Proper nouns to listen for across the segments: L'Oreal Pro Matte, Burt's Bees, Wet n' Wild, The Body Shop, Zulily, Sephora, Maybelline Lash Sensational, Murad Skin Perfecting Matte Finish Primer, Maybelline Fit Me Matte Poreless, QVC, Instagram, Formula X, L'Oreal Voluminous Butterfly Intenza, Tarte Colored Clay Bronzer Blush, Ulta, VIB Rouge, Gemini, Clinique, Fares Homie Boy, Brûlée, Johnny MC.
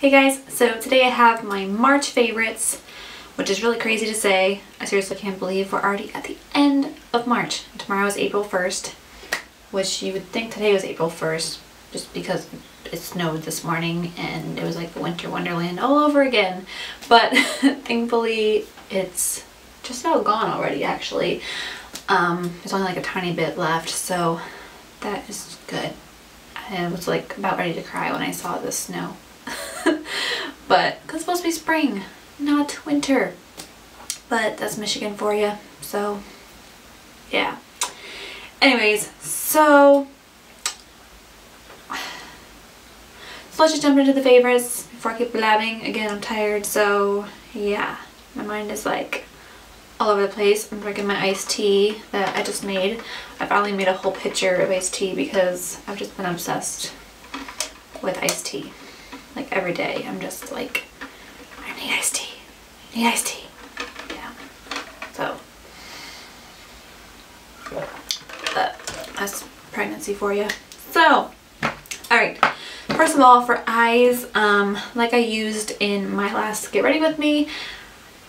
Hey guys, so today I have my March favorites, which is really crazy to say. I seriously can't believe we're already at the end of March. Tomorrow is April 1st, which you would think today was April 1st, just because it snowed this morning and it was like the winter wonderland all over again. But thankfully, it's just about gone already, actually. There's only like a tiny bit left, so that is good. I was like about ready to cry when I saw the snow. But it's supposed to be spring, not winter. But that's Michigan for you, so yeah. Anyways, so let's just jump into the favorites before I keep blabbing. Again, I'm tired, so yeah. My mind is like all over the place. I'm drinking my iced tea that I just made. I finally made a whole pitcher of iced tea because I've just been obsessed with iced tea. Like every day, I'm just like, I need iced tea. I need iced tea. Yeah. So, that's pregnancy for you. So, alright. First of all, for eyes, like I used in my last Get Ready With Me,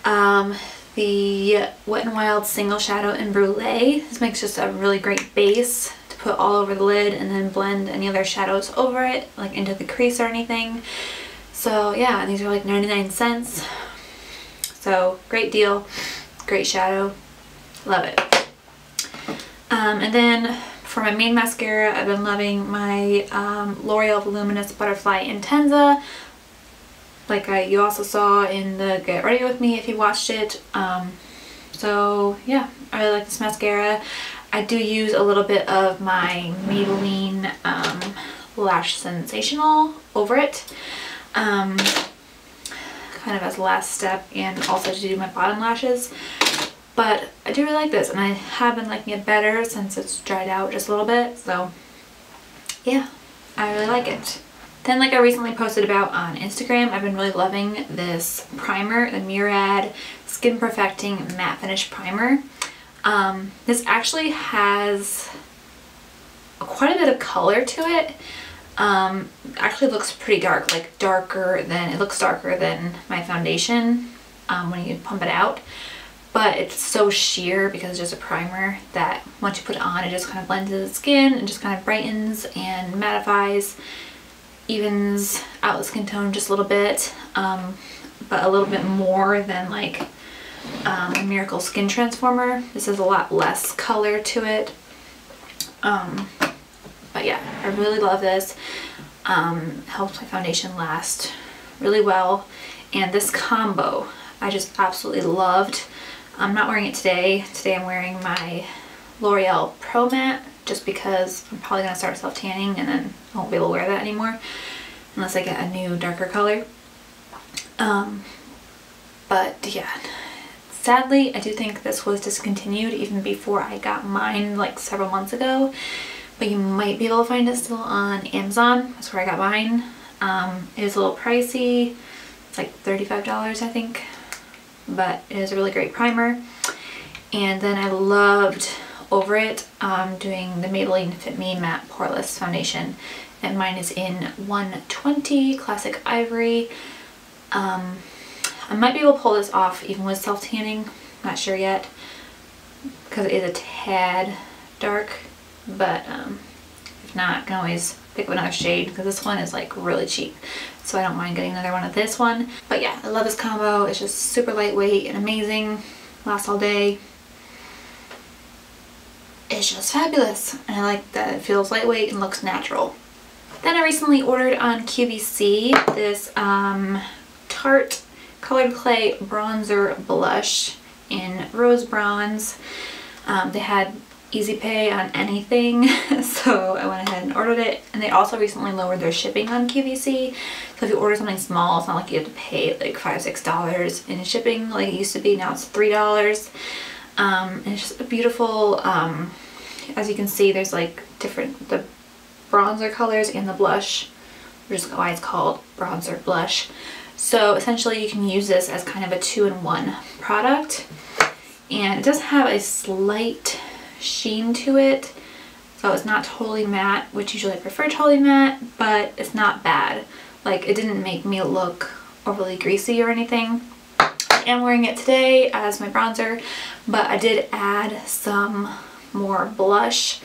the Wet n' Wild Single Shadow in Brûlée. This makes just a really great base. Put all over the lid and then blend any other shadows over it, like into the crease or anything. So yeah, these are like 99¢, so great deal, great shadow, love it. And then for my main mascara, I've been loving my L'Oreal Voluminous Butterfly Intenza, like you also saw in the Get Ready With Me if you watched it. So yeah, I really like this mascara. I do use a little bit of my Maybelline Lash Sensational over it, kind of as last step, and also to do my bottom lashes. But I do really like this, and I have been liking it better since it's dried out just a little bit, so yeah, I really like it. Then, like I recently posted about on Instagram, I've been really loving this primer, the Murad Skin Perfecting Matte Finish Primer. This actually has quite a bit of color to it. Actually looks pretty dark, like darker than my foundation when you pump it out. But it's so sheer because it's just a primer that once you put it on, it just kind of blends into the skin and just kind of brightens and mattifies, evens out the skin tone just a little bit, but a little bit more than like a Miracle Skin Transformer. This is a lot less color to it, but yeah, I really love this. Helps my foundation last really well, and this combo I just absolutely loved. I'm not wearing it today. Today I'm wearing my L'Oreal Pro Matte just because I'm probably going to start self-tanning and then I won't be able to wear that anymore unless I get a new darker color. But yeah, sadly, I do think this was discontinued even before I got mine like several months ago, but you might be able to find it still on Amazon. That's where I got mine. It is a little pricey. It's like $35, I think, but it is a really great primer. And then I loved over it doing the Maybelline Fit Me Matte Poreless Foundation, and mine is in 120 Classic Ivory. I might be able to pull this off even with self-tanning, not sure yet, because it is a tad dark, but if not, I can always pick up another shade because this one is like really cheap, so I don't mind getting another one of this one. But yeah, I love this combo. It's just super lightweight and amazing, lasts all day. It's just fabulous, and I like that it feels lightweight and looks natural. Then I recently ordered on QVC this Tarte Colored Clay Bronzer Blush in Rose Bronze. They had easy pay on anything, so I went ahead and ordered it. And they also recently lowered their shipping on QVC, so if you order something small, it's not like you have to pay like $5–6 in shipping like it used to be. Now it's $3. And it's just a beautiful, as you can see, there's like different, the bronzer colors and the blush, which is why it's called bronzer blush. So essentially you can use this as kind of a two-in-one product, and it does have a slight sheen to it, so it's not totally matte, which usually I prefer totally matte, but it's not bad. Like, it didn't make me look overly greasy or anything. I am wearing it today as my bronzer, but I did add some more blush.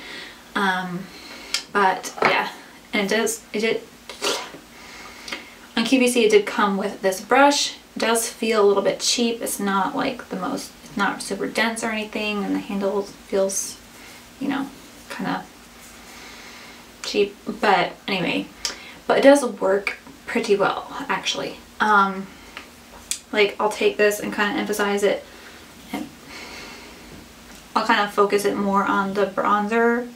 But yeah, and it did on QVC, it did come with this brush. It does feel a little bit cheap. It's not like the most, it's not super dense or anything, and the handle feels, you know, kind of cheap, but anyway, but it does work pretty well, actually. Like, I'll take this and kind of emphasize it, and I'll kind of focus it more on the bronzer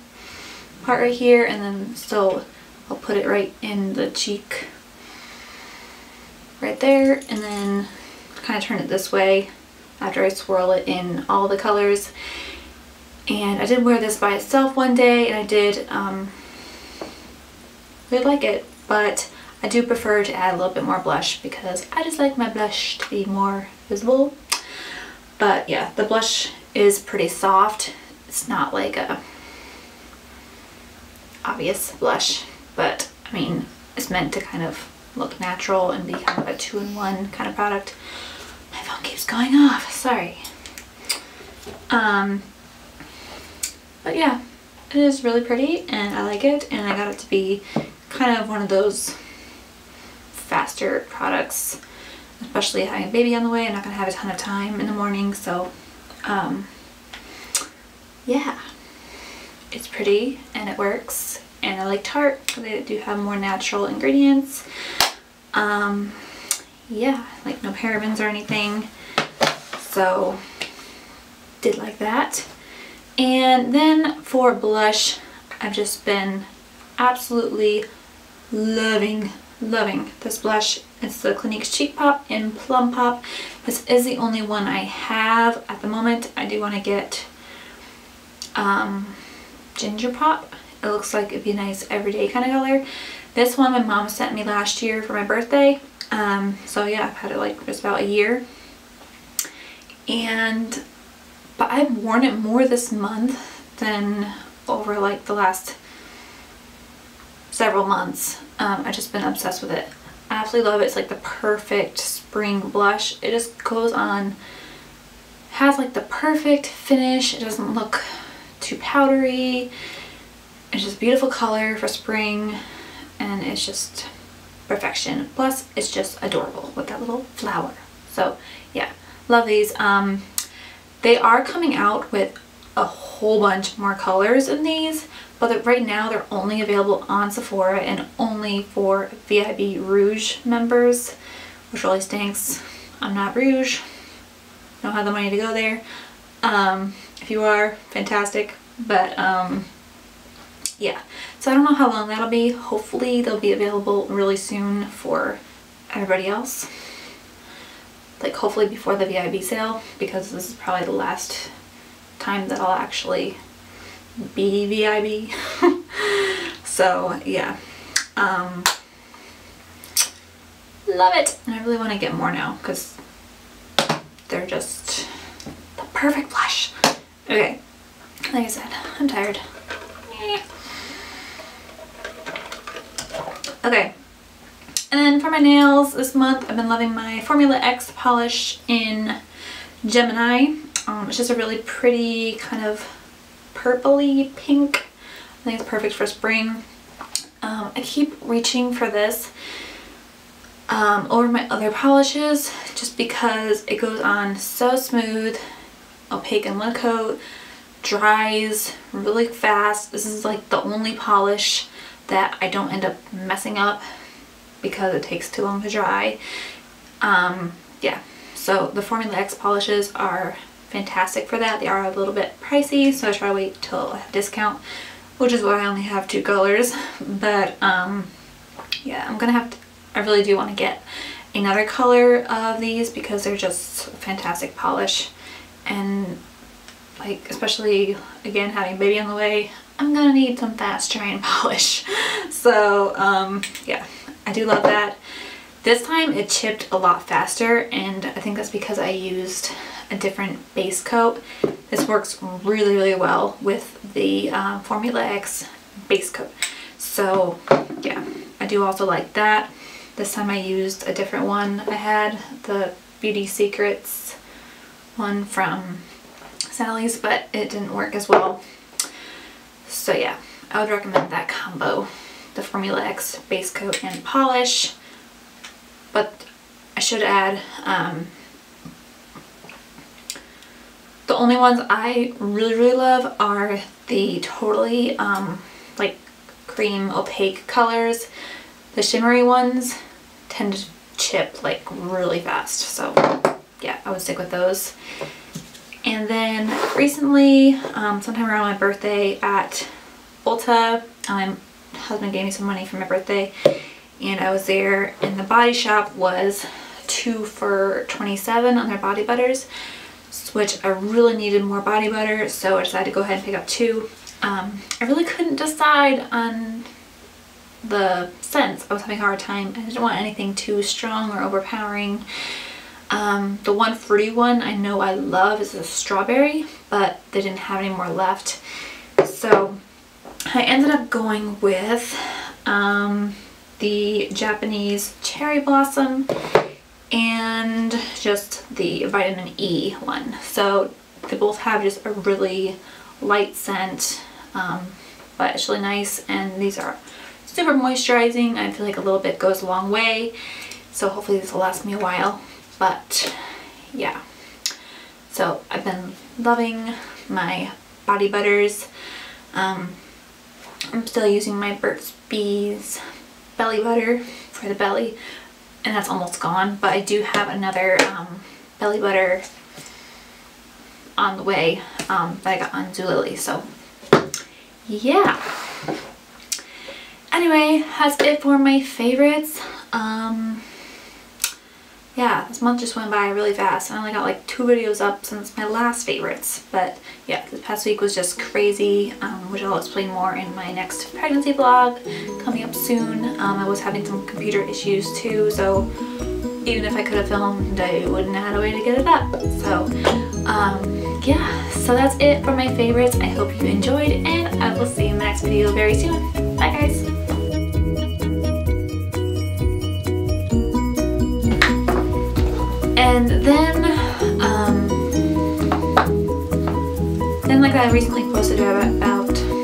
part right here, and then still I'll put it right in the cheek right there, and then kind of turn it this way after I swirl it in all the colors. And I did wear this by itself one day, and I did really like it, but I do prefer to add a little bit more blush because I just like my blush to be more visible. But yeah, the blush is pretty soft. It's not like a obvious blush, but I mean, it's meant to kind of look natural and be kind of a two-in-one kind of product. My phone keeps going off, sorry. But yeah, it is really pretty and I like it, and I got it to be kind of one of those faster products, especially having a baby on the way. I'm not gonna have a ton of time in the morning, so yeah, it's pretty and it works, and I like Tarte because they do have more natural ingredients. Yeah, like no parabens or anything, so did like that. And then for blush, I've just been absolutely loving this blush. It's the Clinique Cheek Pop in Plum Pop. This is the only one I have at the moment. I do want to get Ginger Pop. It looks like it'd be a nice everyday kind of color. This one my mom sent me last year for my birthday. So yeah, I've had it like just about a year, and but I've worn it more this month than over like the last several months. I've just been obsessed with it. I absolutely love it. It's like the perfect spring blush. It just goes on, has like the perfect finish. It doesn't look too powdery. It's just beautiful color for spring, and it's just perfection. Plus it's just adorable with that little flower. So yeah, love these. They are coming out with a whole bunch more colors in these, but right now they're only available on Sephora and only for VIB Rouge members, which really stinks. I'm not Rouge. I don't have the money to go there. If you are, fantastic. But yeah, so I don't know how long that'll be. Hopefully they'll be available really soon for everybody else. Like hopefully before the VIB sale, because this is probably the last time that I'll actually be VIB. So yeah, love it, and I really want to get more now because they're just the perfect blush. Okay, like I said, I'm tired. Okay. And then for my nails this month, I've been loving my Formula X polish in Gemini. It's just a really pretty kind of purpley pink. I think it's perfect for spring. I keep reaching for this over my other polishes just because it goes on so smooth, opaque in one coat, dries really fast. This is like the only polish that I don't end up messing up because it takes too long to dry. Yeah, so the Formula X polishes are fantastic for that. They are a little bit pricey, so I try to wait till I have a discount, which is why I only have two colors. But yeah, I'm gonna have to, I really do want to get another color of these because they're just a fantastic polish, and like especially again having a baby on the way, I'm gonna need some fast drying polish. So yeah, I do love that. This time it chipped a lot faster, and I think that's because I used a different base coat. This works really, really well with the Formula X base coat. So yeah, I do also like that. This time I used a different one. I had the Beauty Secrets one from Sally's, but it didn't work as well. So yeah, I would recommend that combo, the Formula X base coat and polish. But I should add, the only ones I really love are the totally like cream opaque colors. The shimmery ones tend to chip like really fast, so yeah, I would stick with those. And then recently, sometime around my birthday at Ulta, my husband gave me some money for my birthday, and I was there, and The Body Shop was 2 for $27 on their body butters, which I really needed more body butter, so I decided to go ahead and pick up 2. I really couldn't decide on the scents. I was having a hard time. I didn't want anything too strong or overpowering. The one fruity one I know I love is the strawberry, but they didn't have any more left, so I ended up going with the Japanese cherry blossom and just the vitamin E one. So they both have just a really light scent, but it's really nice, and these are super moisturizing. I feel like a little bit goes a long way, so hopefully this will last me a while. But yeah, so I've been loving my body butters. I'm still using my Burt's Bees belly butter for the belly, and that's almost gone, but I do have another belly butter on the way that I got on Zulily. So yeah, anyway, that's it for my favorites. Yeah, this month just went by really fast. I only got like 2 videos up since my last favorites, but yeah, this past week was just crazy, which I'll explain more in my next pregnancy vlog coming up soon. I was having some computer issues too, so even if I could have filmed, I wouldn't have had a way to get it up. So yeah, so that's it for my favorites. I hope you enjoyed, and I will see you in the next video very soon. Bye guys! And then like I recently posted about